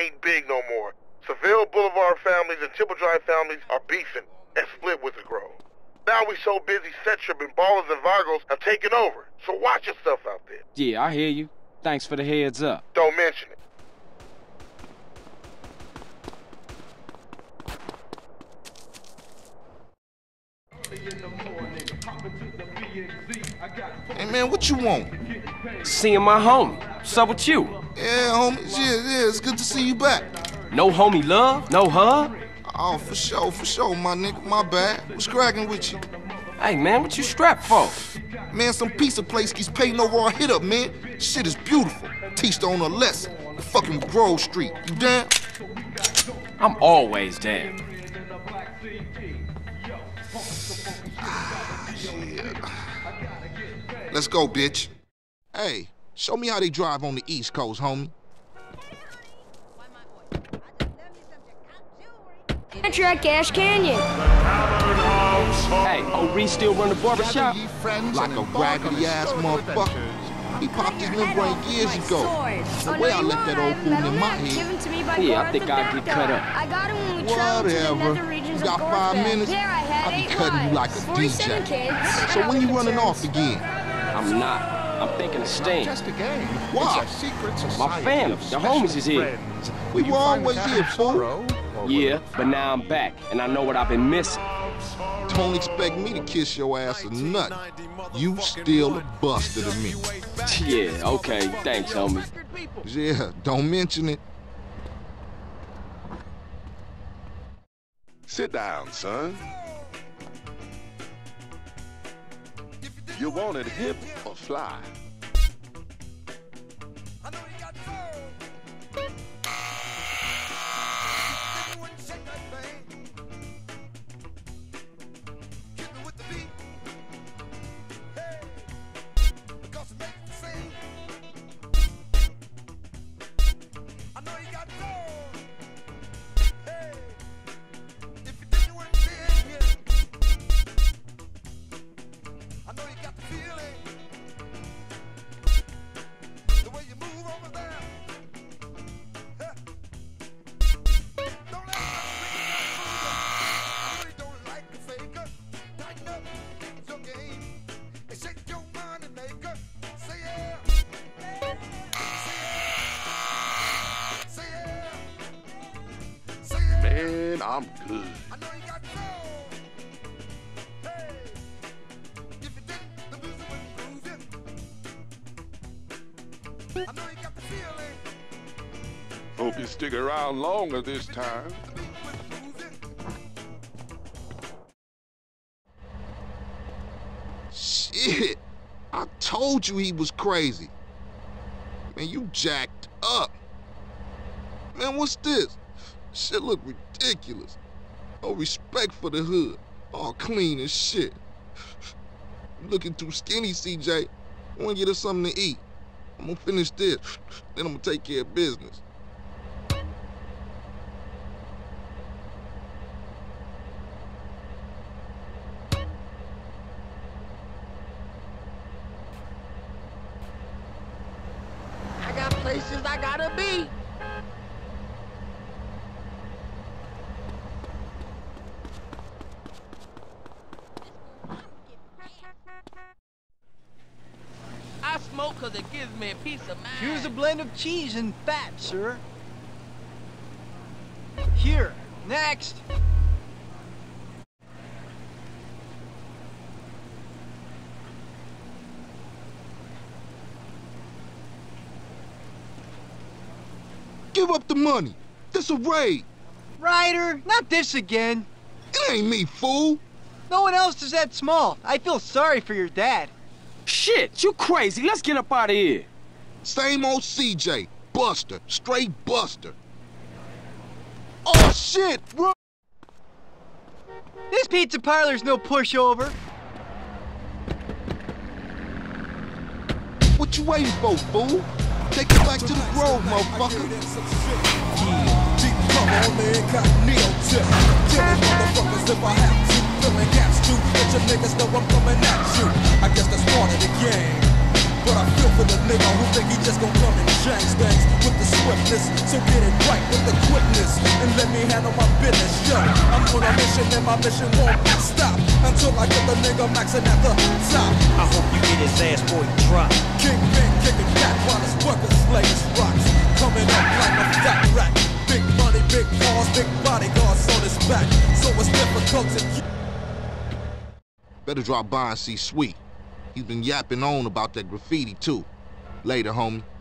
ain't big no more. Seville Boulevard families and Temple Drive families are beefing and split with the Grove. Now we so busy, Setchup and Ballers and Vargos have taken over, so watch yourself out there. Yeah, I hear you. Thanks for the heads up. Don't mention it. Hey man, what you want? Seeing my homie. What's up with you? Yeah, homie. Yeah, it's good to see you back. No homie love? No hug? Oh, for sure, my nigga. My bad. What's cracking with you? Hey man, what you strapped for? Man, some pizza place keeps paying over our hit up, man. Shit is beautiful. Teach on a lesson. The fucking Grove Street. You down? I'm always down. Yeah. Let's go, bitch. Hey, show me how they drive on the East Coast, homie. Enter at Cash Canyon. Hey, O'Ree still run the barbershop? Like a raggedy-ass motherfucker. He popped his membrane years ago. The way I left that old fool in my head. Yeah, I think I'll get cut up. I got him when we traveled to the nether regions of Gorfest. You got 5 minutes? I'll be cutting you like a DJ. So when you running off again? I'm not. I'm thinking of staying. Why? My family, the homies is here. We were always here, fool. Yeah, but now I'm back, and I know what I've been missing. Don't expect me to kiss your ass or nothing. You still a buster to me. Yeah, okay, thanks, homie. Yeah, don't mention it. Sit down, son. You wanted hip or fly? I'm good. Hope you stick around longer this time. Shit! I told you he was crazy. Man, you jacked up. Man, what's this? Shit look ridiculous. No respect for the hood. All clean as shit. Looking too skinny, CJ. I wanna get us something to eat. I'm gonna finish this, then I'm gonna take care of business. I got places I gotta be. Cause it gives me a piece of mind. Here's a blend of cheese and fat, sir. Here, next. Give up the money. This a raid. Ryder, not this again. It ain't me, fool. No one else is that small. I feel sorry for your dad. Shit, you crazy. Let's get up out of here. Same old CJ. Buster. Straight Buster. Oh, shit, bro. This pizza parlor's no pushover. What you waiting for, fool? Take it back to the Grove, motherfucker. Yeah. Filling gaps, too, but your niggas know I'm coming at you. I guess that's part of the game. But I feel for the nigga who think he just gon' come and change things with the swiftness. So get it right with the quickness and let me handle my business. Yo, I'm on a mission and my mission won't stop until I get the nigga maxing at the top. I hope you get his ass boy drop. Kingpin kicking back while his workers slay his rocks. Coming up like a fat rat. Big money, big cars, big bodyguards on his back. So it's difficult to keep. Better drop by and see Sweet. He's been yapping on about that graffiti too. Later, homie.